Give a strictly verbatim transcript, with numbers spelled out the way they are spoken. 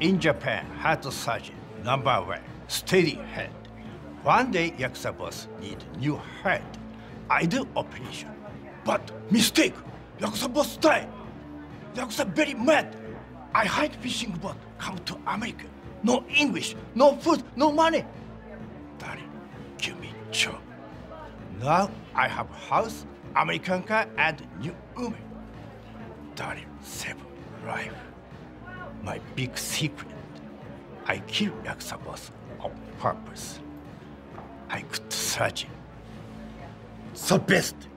in Japan, heart surgeon, number one, steady head. One day, Yakuza boss need new head. I do operation, but mistake. Yakuza boss die. Yakuza very mad. I hide fishing boat, come to America. No English, no food, no money. Darling, give me job. Now I have house, American car, and new woman. Darling, save life. My big secret. I kill Yakuza boss on purpose. I could search him. The best.